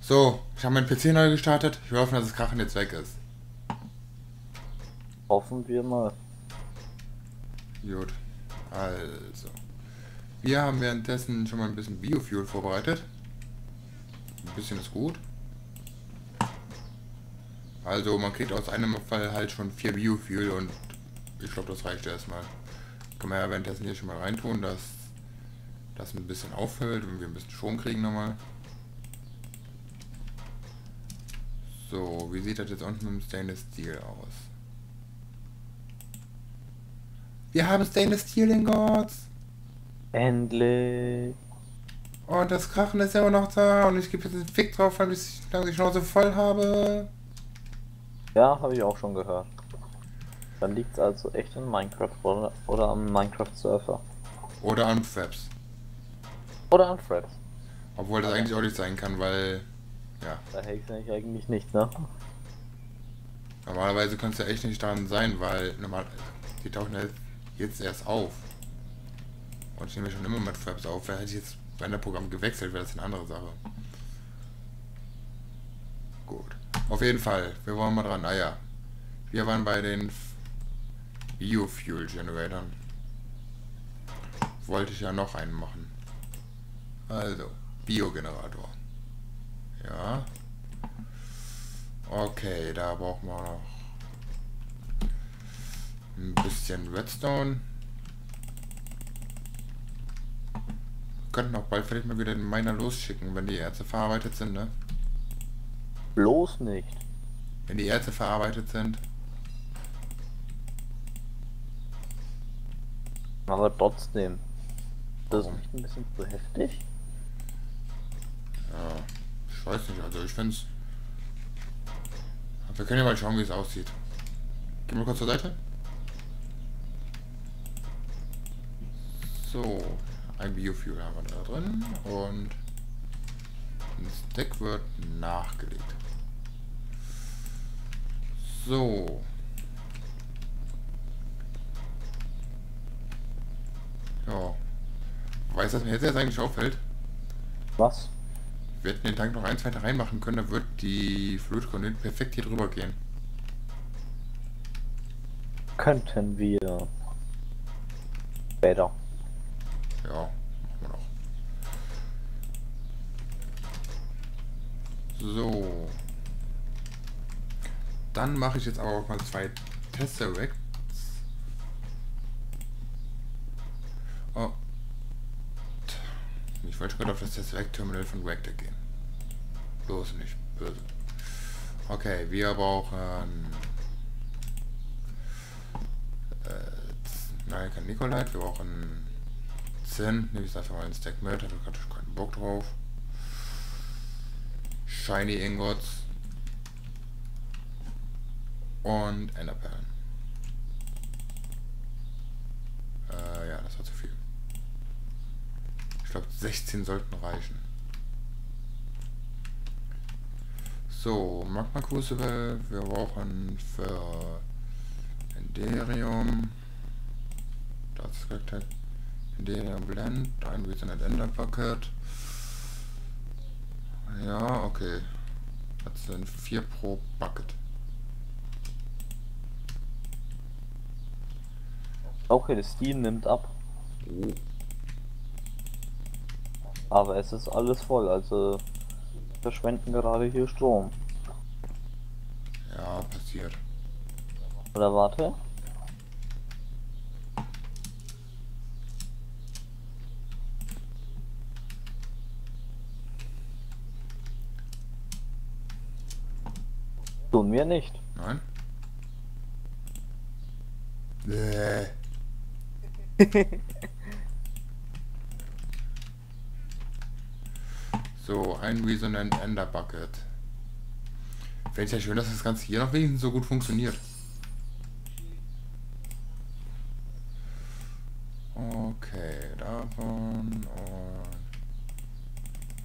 So, ich habe meinen PC neu gestartet. Ich will hoffen, dass das Krachen jetzt weg ist. Hoffen wir mal. Gut. Also. Wir haben währenddessen schon mal ein bisschen Biofuel vorbereitet. Ein bisschen ist gut. Also man kriegt aus einem Fall halt schon 4 Biofuel und ich glaube, das reicht erstmal. Können wir ja währenddessen hier schon mal reintun, dass das ein bisschen auffüllt und wir ein bisschen Strom kriegen nochmal. So, wie sieht das jetzt unten im Stainless Steel aus? Wir haben Stainless Steel Ingots! Endlich! Und das Krachen ist ja immer noch da und ich gebe jetzt einen Fick drauf, weil ich die Schnauze voll habe. Ja, habe ich auch schon gehört. Dann liegt es also echt in Minecraft oder am Minecraft-Surfer. Oder an Fraps. Oder an Fraps. Obwohl das eigentlich auch nicht sein kann, weil... ja. Da hält es eigentlich nicht, ne? Normalerweise kann es ja echt nicht daran sein, weil normal die tauchen jetzt erst auf. Und ich nehme schon immer mit Fraps auf. Wer hätte jetzt wenn der Programm gewechselt, wäre das eine andere Sache. Gut. Auf jeden Fall, wir wollen mal dran. Naja, wir waren bei den Biofuel Generatoren. Wollte ich ja noch einen machen. Also, Biogenerator. Ja. Okay, da brauchen wir noch ein bisschen Redstone. Wir könnten auch bald vielleicht mal wieder den Miner losschicken, wenn die Erze verarbeitet sind, ne? Bloß nicht. Wenn die Erze verarbeitet sind. Aber trotzdem. Das ist nicht ein bisschen zu heftig? Ja, ich weiß nicht, also ich find's. Wir können ja mal schauen, wie es aussieht. Gehen wir kurz zur Seite. So, ein Biofuel haben wir da drin und ein Stack wird nachgelegt. So. Ja. Weißt du, was mir jetzt eigentlich auffällt? Was? Wir hätten den Tank noch 1 weiter reinmachen können, da wird die Fluidkondensator perfekt hier drüber gehen. Könnten wir. Später. Ja, machen wir noch. So. Dann mache ich jetzt aber auch mal 2 Tesseracts. Oh. Ich wollte gerade auf das Tesseract-Terminal von Wreckdeck gehen. Bloß nicht böse. Okay, wir brauchen... nein, kein Nikolite. Wir brauchen 10. Nehme ich einfach mal einen Stack mit. Da habe ich gerade keinen Bock drauf. Shiny Ingots. Und Enderperlen. Ja, das war zu viel. Ich glaube 16 sollten reichen. So, Magma Crucible. Wir brauchen für Enderium. Das ist GregTech. Enderium Blend. Ein Resonant Ender Paket. Ja, okay. Das sind 4 pro Bucket. Okay, das Steam nimmt ab. Aber es ist alles voll, also verschwenden gerade hier Strom. Ja, passiert. Oder warte. Tun wir nicht. Nein. Bäh. So, ein Resonant Ender Bucket. Fände ich ja schön, dass das Ganze hier noch wenigstens so gut funktioniert. Okay, davon und...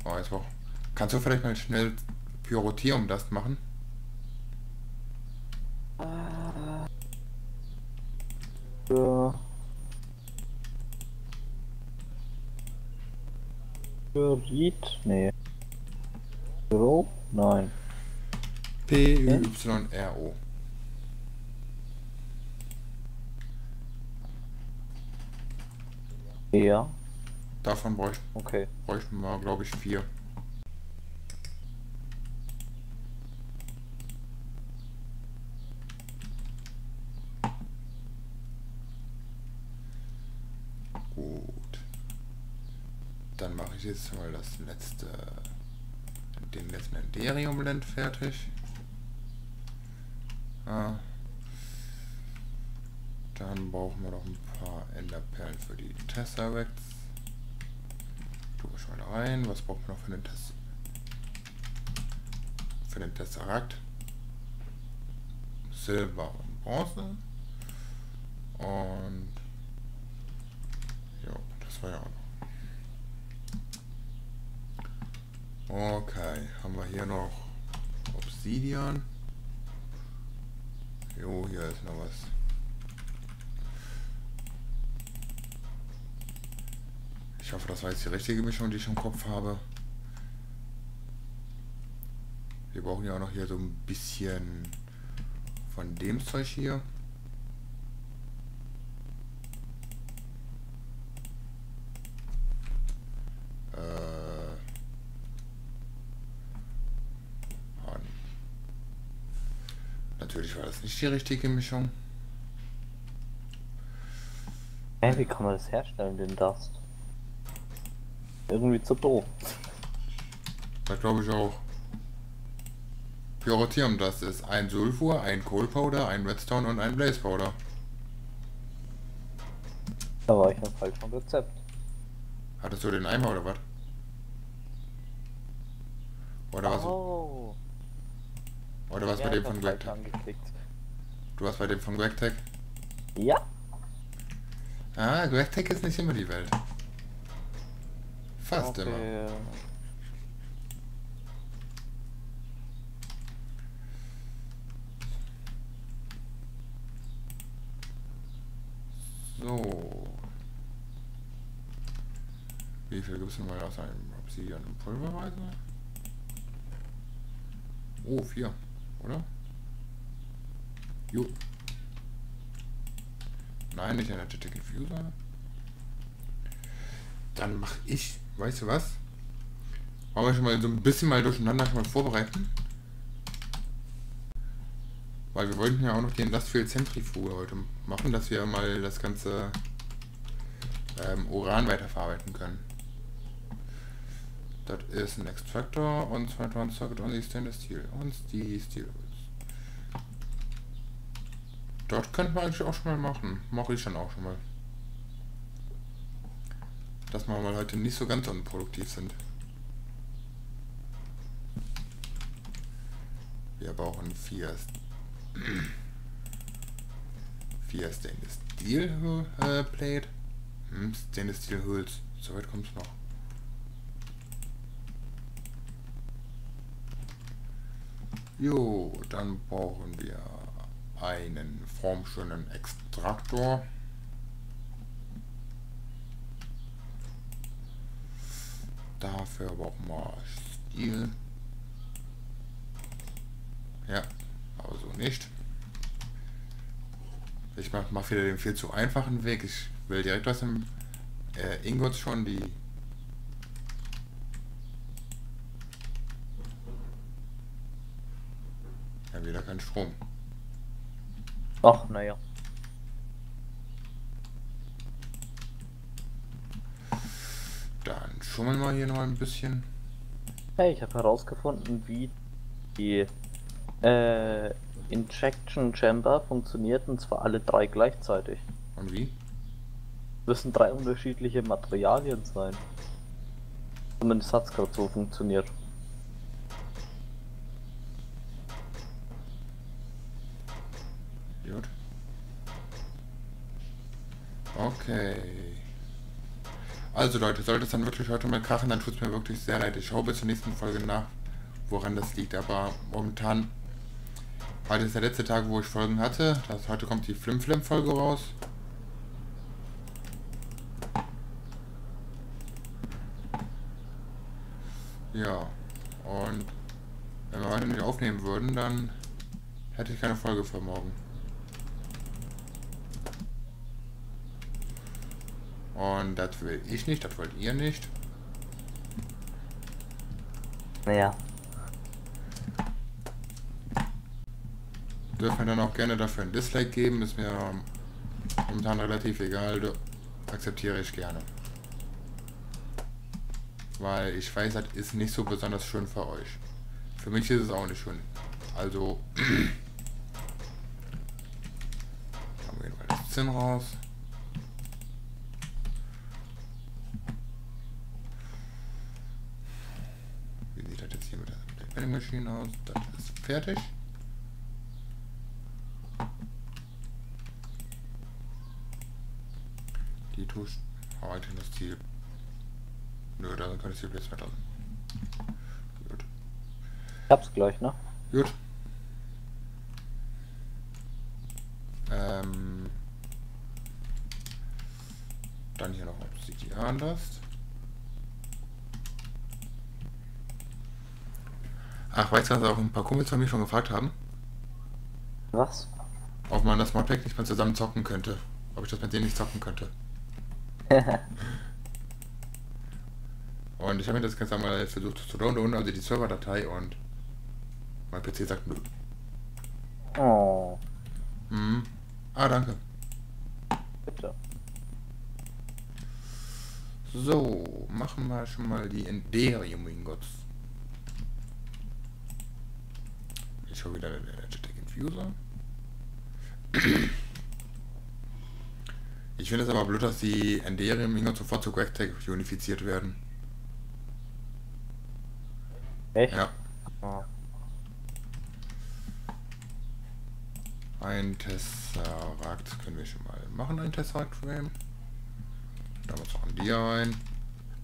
oh, jetzt auch. Kannst du vielleicht mal schnell Pyrotheum das machen? Ja. Nee. Pyro? Nein. P-Y-R-O. Ja. Davon bräuchten wir, glaube ich, 4. Gut. Dann mache ich jetzt mal das letzte, den letzten Enderium-Blend fertig. Ah. Dann brauchen wir noch ein paar Enderperlen für die Tesseracts. Tue ich mal rein. Was braucht man noch für den Tesseract? Silber und Bronze. Und jo, das war ja auch noch. Okay, haben wir hier noch Obsidian. Jo, hier ist noch was. Ich hoffe, das war jetzt die richtige Mischung, die ich im Kopf habe. Wir brauchen ja auch noch hier so ein bisschen von dem Zeug hier. Natürlich war das nicht die richtige Mischung. Hey, wie kann man das herstellen, den Dust? Irgendwie zu doof. Das glaube ich auch. Pyrotheum, das ist ein Sulfur, ein Kohlpowder, ein Redstone und ein Blazepowder. Da war ich noch falsch vom Rezept. Hattest du den Eimer oder was? Oder was? Oh. Oder was bei dem von GregTech? Du warst bei dem von GregTech? Ja. Ah, GregTech ist nicht immer die Welt. Fast okay. Immer. So. Wie viel gibt es denn mal aus einem Obsidian und Pulverweise? Oh, 4, oder? Jo. Nein, nicht Energy-Tech-Infuser. Dann mache ich, weißt du was? Wollen wir schon mal so ein bisschen mal durcheinander schon mal vorbereiten? Weil wir wollten ja auch noch die Industrial Centrifuge heute machen, dass wir mal das ganze Uran weiterverarbeiten können. Das ist ein Extractor und zwei Advanced Circuits und die Stainless Steel und die Steel. Dort könnten wir eigentlich auch schon mal machen. Mache ich schon auch schon mal. Dass wir mal heute nicht so ganz unproduktiv sind. Wir brauchen 4 Stainless Steel Plate. Stainless Steel Hülls. So weit kommt es noch. Jo, dann brauchen wir einen formschönen Extraktor. Dafür brauchen wir Stil. Ja, aber so nicht. Ich mach wieder den viel zu einfachen Weg. Ich will direkt aus dem Ingots schon die wieder kein Strom. Ach, naja. Dann schummeln wir hier noch ein bisschen. Hey, ich habe herausgefunden, wie die Injection Chamber funktioniert, und zwar alle 3 gleichzeitig. Und wie? Das müssen 3 unterschiedliche Materialien sein. Zumindest hat es gerade so funktioniert. Okay. Also Leute, sollte es dann wirklich heute mal krachen, dann tut es mir wirklich sehr leid. Ich schaue bis zur nächsten Folge nach, woran das liegt. Aber momentan, heute ist der letzte Tag, wo ich Folgen hatte. Das, heute kommt die Flimflim-Folge raus. Ja, und Wenn wir heute nicht aufnehmen würden, dann hätte ich keine Folge für morgen. Und das will ich nicht, das wollt ihr nicht. Naja. Dürfen wir dann auch gerne dafür ein Dislike geben, ist mir momentan relativ egal, akzeptiere ich gerne. Weil ich weiß, das ist nicht so besonders schön für euch. Für mich ist es auch nicht schön. Also, dann gehen wir das Zinn raus. Wie sieht das jetzt hier mit der Blending Machine aus? Das ist fertig. Die Tusch, heute das Ziel. Nö, da kann ich sie jetzt weiter. Gut. Ich hab's gleich, ne? Gut. Dann hier noch Obsidian Dust. Ach, weißt du, was auch ein paar Kumpels von mir schon gefragt haben? Was? Ob man das Modpack nicht mal zusammen zocken könnte. Ob ich das mit denen nicht zocken könnte. Und ich habe mir das Ganze mal versucht zu downloaden, also die Serverdatei, und mein PC sagt nö. Oh. Hm. Ah, danke. Bitte. So, machen wir schon mal die Enderium Ingots. Ich schon wieder den Energy-Tech-Infuser. Ich finde es aber blöd, dass die Enderium Ingots sofort zu GregTech unifiziert werden. Echt? Ja. Oh. Ein Tesseract können wir schon mal machen, ein Tesseract-Frame. Da muss auch ein Dia rein.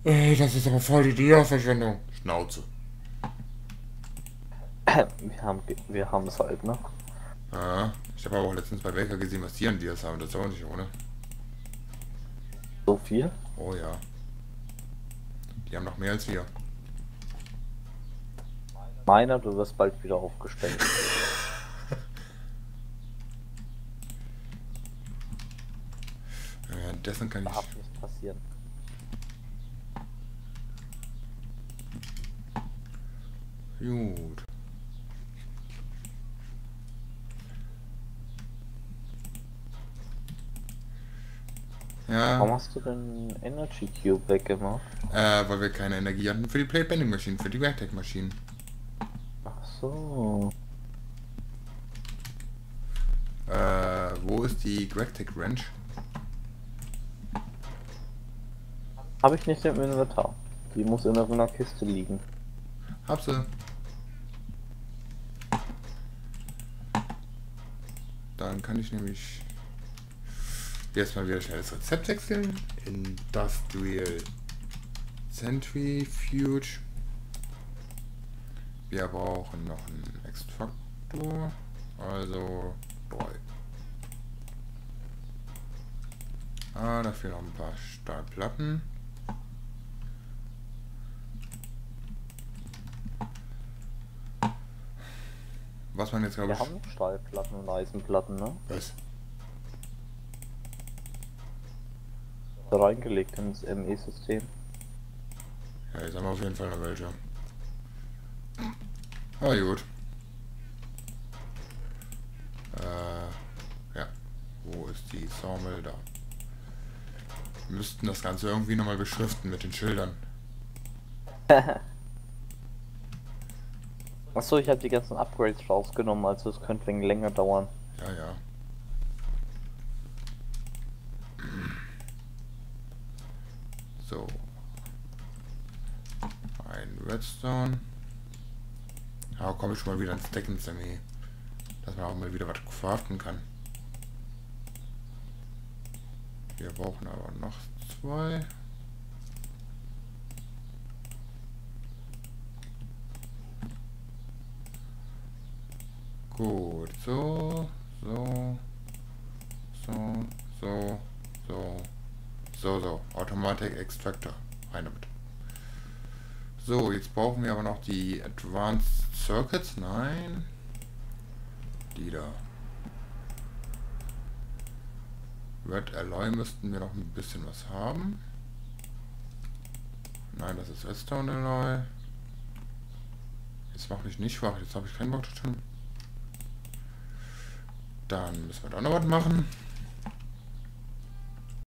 Ey, das ist aber voll die Dia-Verschwendung. Schnauze. Wir haben es halt, ne? Ja, ich habe aber auch letztens bei Welker gesehen, was die an Dias haben. Das ist auch nicht ohne. So viel? Oh ja. Die haben noch mehr als wir. Meiner, du wirst bald wieder aufgestellt. Währenddessen kann ich... Darf nicht passieren. Gut. Ja. Warum hast du denn Energy Cube weggemacht? Weil wir keine Energie hatten für die Plate Bending Maschinen, für die Wreckdeck Maschinen. So. Wo ist die GregTech Wrench? Habe ich nicht im Inventar. Die muss in einer Kiste liegen. Hab sie. Dann kann ich nämlich jetzt mal wieder schnell das Rezept wechseln. Industrial Centrifuge. Wir brauchen noch einen Extraktor, also 3. Ah, dafür noch ein paar Stahlplatten. Was man jetzt glaube ich... Wir haben Stahlplatten und Eisenplatten, ne? Was? Da reingelegt ins ME-System. Ja, jetzt haben wir auf jeden Fall noch welche. Ah, gut. Ja. Wo ist die Sawmill da? Wir müssten das Ganze irgendwie nochmal beschriften mit den Schildern. Achso, ich habe die ganzen Upgrades rausgenommen, also es könnte wegen länger dauern. Ja, ja. So. Ein Redstone. Ah, komme ich schon mal wieder ins Deckensemi. Dass man auch mal wieder was craften kann. Wir brauchen aber noch 2. Gut, so, so, so, so, so, so, so. Automatic Extractor. Rein damit. So, jetzt brauchen wir aber noch die Advanced Circuits. Nein. Die da. Red Alloy müssten wir noch ein bisschen was haben. Nein, das ist Redstone Alloy. Jetzt macht mich nicht schwach. Jetzt habe ich keinen Bock zu tun. Dann müssen wir da noch was machen.